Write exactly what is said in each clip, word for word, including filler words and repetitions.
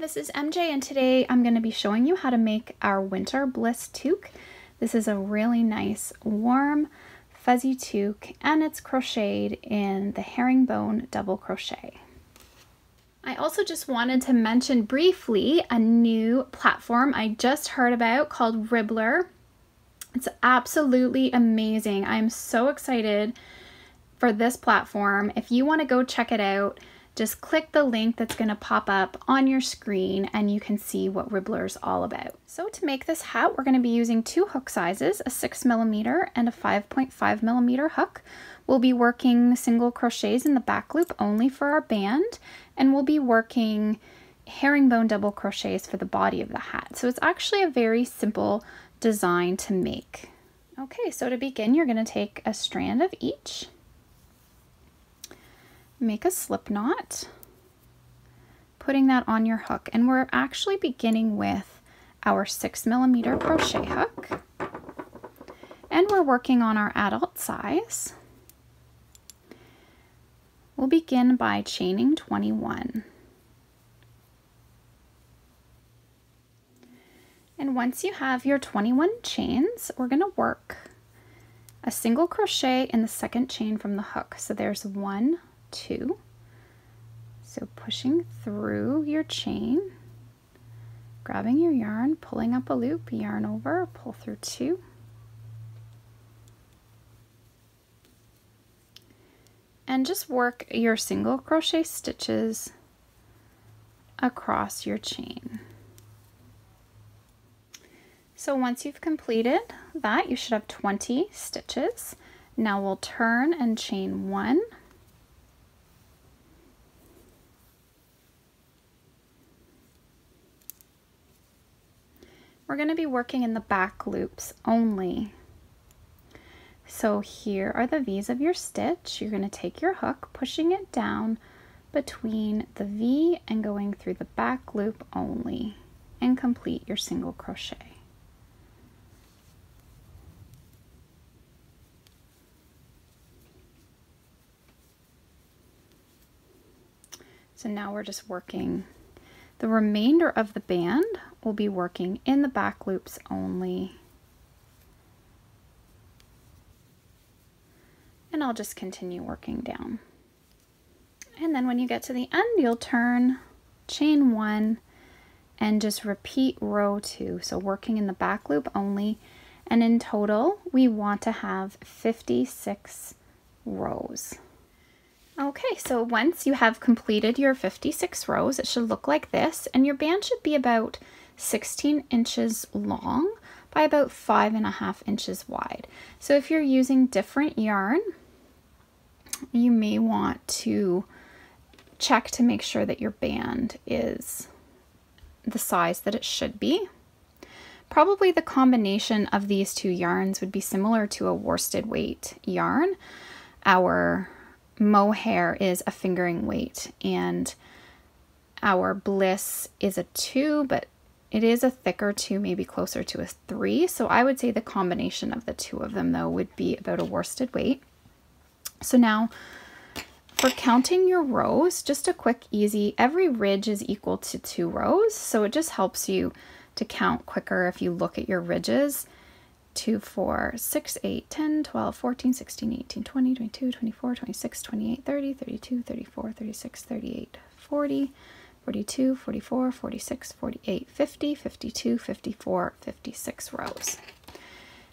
This is M J, and today I'm going to be showing you how to make our Winter Bliss toque. This is a really nice warm fuzzy toque, and it's crocheted in the herringbone double crochet. I also just wanted to mention briefly a new platform I just heard about called Ribblr. It's absolutely amazing. I'm so excited for this platform. If you want to go check it out, just click the link that's going to pop up on your screen and you can see what Ribblr's all about. So to make this hat, we're going to be using two hook sizes, a six millimeter and a five point five millimeter hook. We'll be working single crochets in the back loop only for our band, and we'll be working herringbone double crochets for the body of the hat. So it's actually a very simple design to make. Okay, so to begin, you're going to take a strand of each. Make a slip knot, putting that on your hook, and we're actually beginning with our six millimeter crochet hook, and we're working on our adult size. We'll begin by chaining twenty-one, and once you have your twenty-one chains, we're going to work a single crochet in the second chain from the hook. So there's one, two, so pushing through your chain, grabbing your yarn, pulling up a loop, yarn over, pull through two, and just work your single crochet stitches across your chain. So once you've completed that, you should have twenty stitches. Now we'll turn and chain one, we're going to be working in the back loops only. So here are the V's of your stitch. You're going to take your hook, pushing it down between the V and going through the back loop only, and complete your single crochet. So now we're just working the remainder of the band. We'll be working in the back loops only. And I'll just continue working down. And then when you get to the end, you'll turn, chain one, and just repeat row two. So working in the back loop only. And in total, we want to have fifty-six rows. Okay, so once you have completed your fifty-six rows, it should look like this, and your band should be about sixteen inches long by about five and a half inches wide. So if you're using different yarn, you may want to check to make sure that your band is the size that it should be. Probably the combination of these two yarns would be similar to a worsted weight yarn. Our mohair is a fingering weight, and our Bliss is a two, but it is a thicker two, maybe closer to a three. So I would say the combination of the two of them though would be about a worsted weight. So now for counting your rows, just a quick easy, every ridge is equal to two rows. So it just helps you to count quicker if you look at your ridges. two, four, six, eight, ten, twelve, fourteen, sixteen, eighteen, twenty, twenty-two, twenty-four, twenty-six, twenty-eight, thirty, thirty-two, thirty-four, thirty-six, thirty-eight, forty, forty-two, forty-four, forty-six, forty-eight, fifty, fifty-two, fifty-four, fifty-six rows.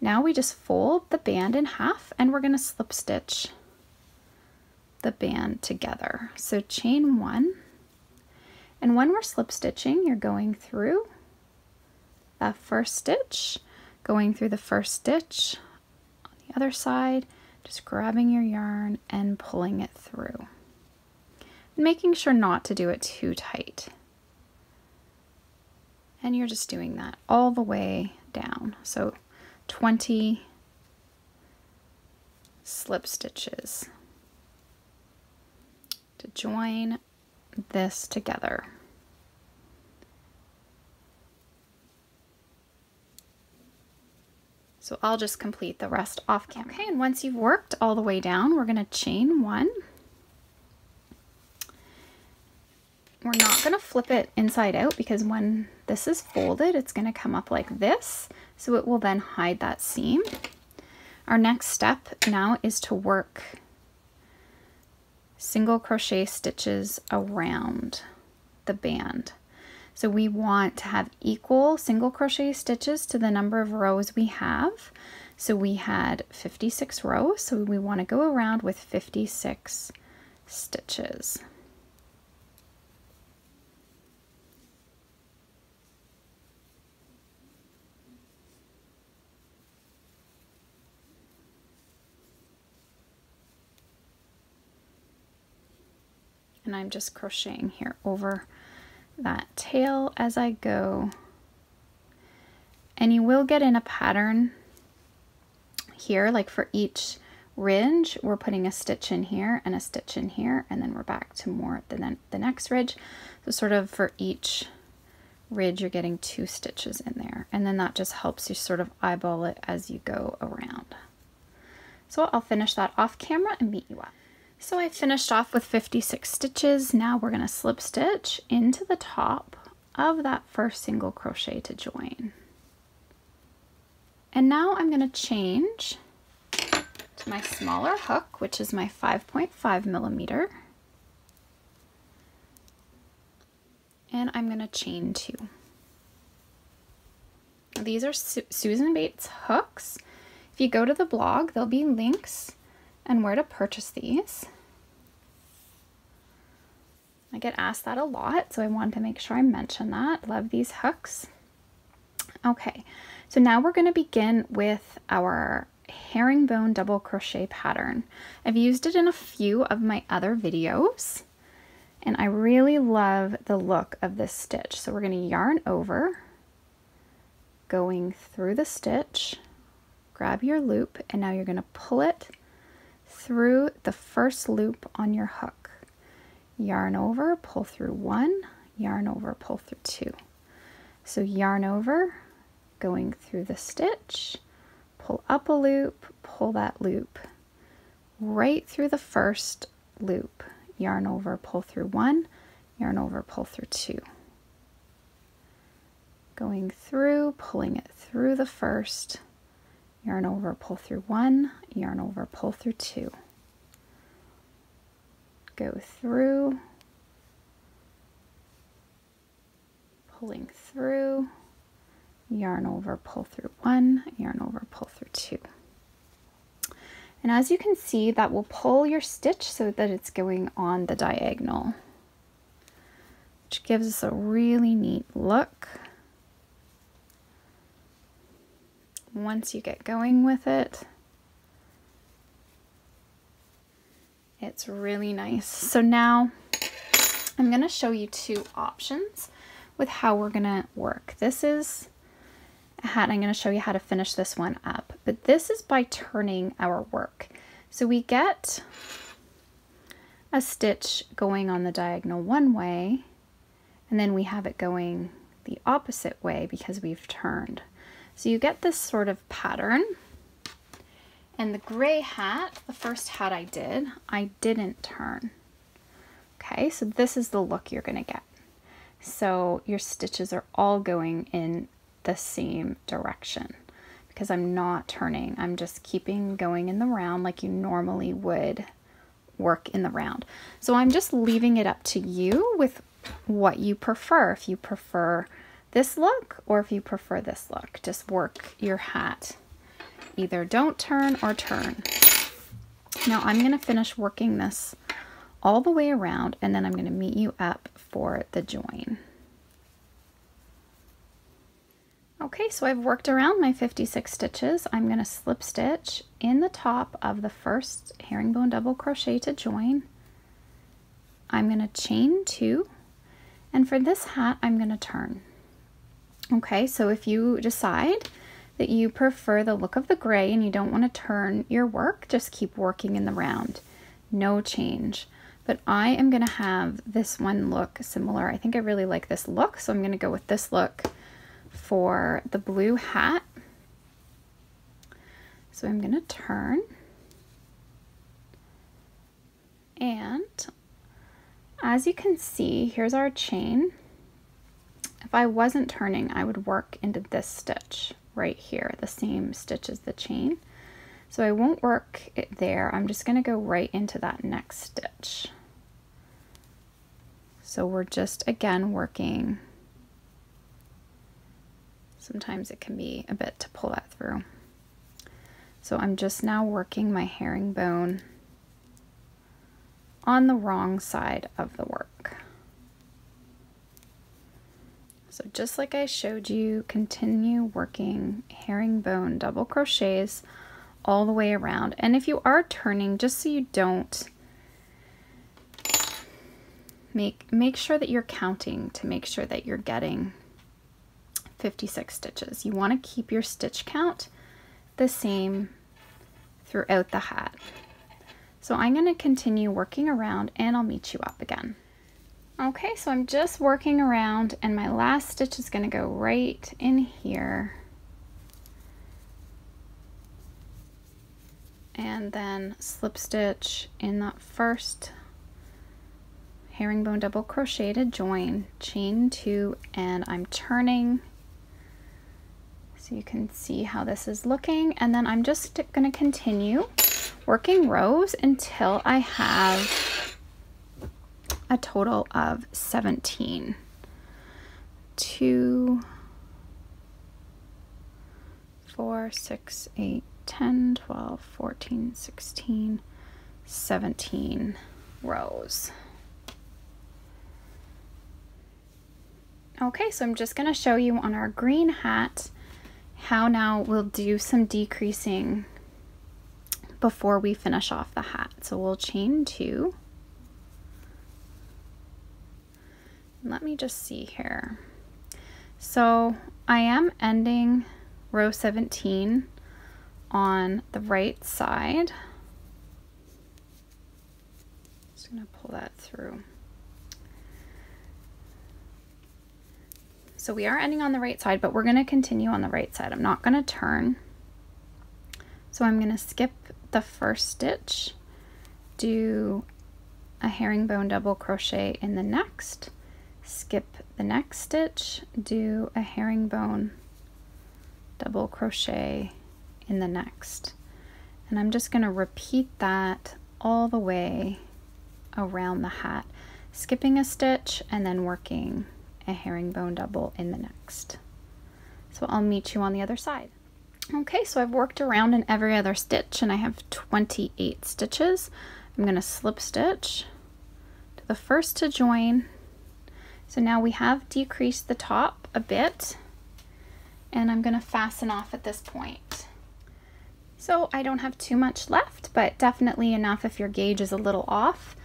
Now we just fold the band in half, and we're going to slip stitch the band together. So chain one, and when we're slip stitching, you're going through that first stitch, going through the first stitch on the other side, just grabbing your yarn and pulling it through, and making sure not to do it too tight. and you're just doing that all the way down. So twenty slip stitches to join this together. So I'll just complete the rest off camera. Okay, and once you've worked all the way down, we're gonna chain one. We're not gonna flip it inside out because when this is folded, it's gonna come up like this. So it will then hide that seam. Our next step now is to work single crochet stitches around the band. So we want to have equal single crochet stitches to the number of rows we have. So we had fifty-six rows, so we want to go around with fifty-six stitches. And I'm just crocheting here over that tail as I go, and you will get in a pattern here. Like for each ridge, we're putting a stitch in here and a stitch in here, and then we're back to more than the next ridge. So sort of for each ridge, you're getting two stitches in there, and then that just helps you sort of eyeball it as you go around. So I'll finish that off camera and meet you up. So I finished off with fifty-six stitches. Now we're going to slip stitch into the top of that first single crochet to join. And now I'm going to change to my smaller hook, which is my five point five millimeter. And I'm going to chain two. These are Su- Susan Bates hooks. If you go to the blog, there'll be links and where to purchase these. I get asked that a lot, so I wanted to make sure I mention that. Love these hooks. Okay, so now we're going to begin with our herringbone double crochet pattern. I've used it in a few of my other videos, and I really love the look of this stitch. So we're going to yarn over, going through the stitch, grab your loop, and now you're going to pull it through the first loop on your hook. Yarn over, pull through one, yarn over, pull through two. So yarn over, going through the stitch, pull up a loop, pull that loop right through the first loop. Yarn over, pull through one, yarn over, pull through two. Going through, pulling it through the first, yarn over, pull through one, yarn over, pull through two. Go through, pulling through, yarn over, pull through one, yarn over, pull through two. And as you can see, that will pull your stitch so that it's going on the diagonal, which gives us a really neat look. Once you get going with it, it's really nice. So now I'm going to show you two options with how we're going to work. This is a hat, and I'm going to show you how to finish this one up, but this is by turning our work. So we get a stitch going on the diagonal one way, and then we have it going the opposite way because we've turned. So you get this sort of pattern. And the gray hat, the first hat I did, I didn't turn. Okay, so this is the look you're gonna get. So your stitches are all going in the same direction because I'm not turning. I'm just keeping going in the round like you normally would work in the round. So I'm just leaving it up to you with what you prefer. If you prefer this look or if you prefer this look, just work your hat. Either don't turn or turn. Now I'm going to finish working this all the way around, and then I'm going to meet you up for the join. Okay, so I've worked around my fifty-six stitches. I'm going to slip stitch in the top of the first herringbone double crochet to join. I'm going to chain two, and for this hat I'm going to turn. Okay, so if you decide that you prefer the look of the gray and you don't want to turn your work, just keep working in the round, no change. But I am going to have this one look similar. I think I really like this look, so I'm going to go with this look for the blue hat. So I'm going to turn, and as you can see, here's our chain. If I wasn't turning, I would work into this stitch right here, the same stitch as the chain. So I won't work it there. I'm just going to go right into that next stitch. So we're just, again, working. Sometimes it can be a bit to pull that through. So I'm just now working my herringbone on the wrong side of the work. So just like I showed you, continue working herringbone double crochets all the way around. And if you are turning, just so you don't make make sure that you're counting to make sure that you're getting fifty-six stitches. You want to keep your stitch count the same throughout the hat. So I'm going to continue working around and I'll meet you up again. Okay, so I'm just working around and my last stitch is going to go right in here. And then slip stitch in that first herringbone double crochet to join, chain two, and I'm turning. So you can see how this is looking. And then I'm just going to continue working rows until I have a total of seventeen. Two, four, six, eight, ten, twelve, fourteen, sixteen, seventeen rows. Okay, so I'm just going to show you on our green hat how now we'll do some decreasing before we finish off the hat. So we'll chain two. Let me just see here. So I am ending row seventeen on the right side. Just gonna pull that through. So we are ending on the right side, but we're gonna continue on the right side. I'm not gonna turn. So I'm gonna skip the first stitch, do a herringbone double crochet in the next, skip the next stitch, do a herringbone double crochet in the next, and I'm just going to repeat that all the way around the hat, skipping a stitch and then working a herringbone double in the next. So I'll meet you on the other side. Okay, so I've worked around in every other stitch and I have twenty-eight stitches. I'm going to slip stitch to the first to join. So now we have decreased the top a bit and I'm going to fasten off at this point. So I don't have too much left, but definitely enough if your gauge is a little off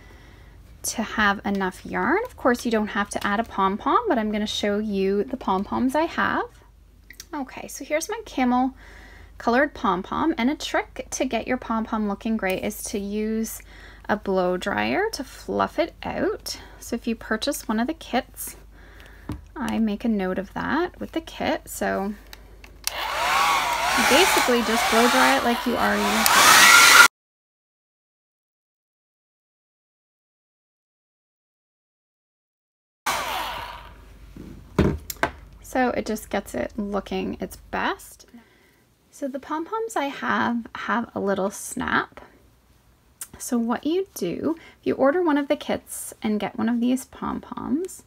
to have enough yarn. Of course, you don't have to add a pom-pom, but I'm going to show you the pom-poms I have. Okay, so here's my camel colored pom-pom, and a trick to get your pom-pom looking great is to use a blow dryer to fluff it out. So if you purchase one of the kits, I make a note of that with the kit. So you basically just blow dry it like you are your hair. So it just gets it looking its best. So the pom-poms I have have a little snap. So what you do, if you order one of the kits and get one of these pom-poms,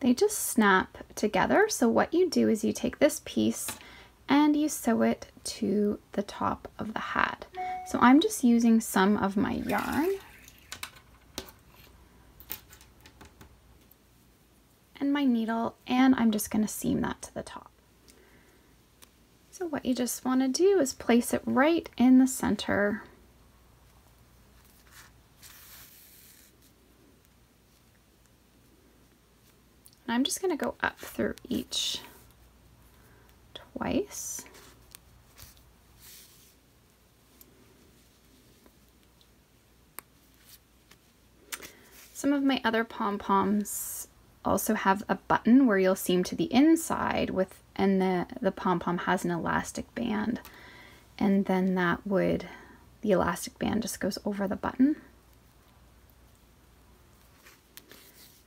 they just snap together. So what you do is you take this piece and you sew it to the top of the hat. So I'm just using some of my yarn. And my needle, and I'm just going to seam that to the top. So what you just want to do is place it right in the center. And I'm just going to go up through each twice. Some of my other pom-poms also have a button where you'll seam to the inside with, and the, the pom-pom has an elastic band, and then that would, the elastic band just goes over the button.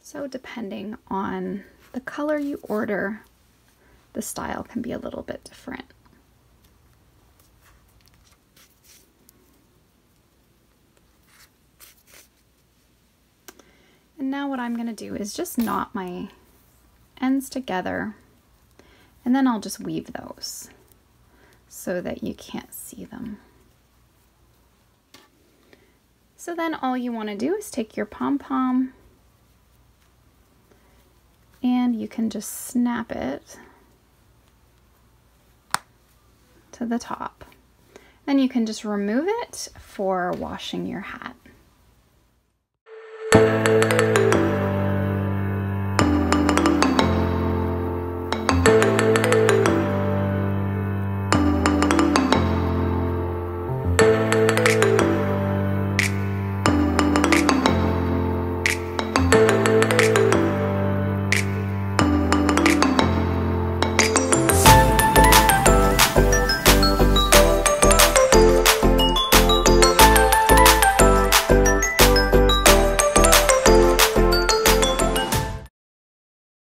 So depending on the color you order, the style can be a little bit different. And now what I'm going to do is just knot my ends together, and then I'll just weave those so that you can't see them. So then all you want to do is take your pom-pom and you can just snap it to the top. Then you can just remove it for washing your hat.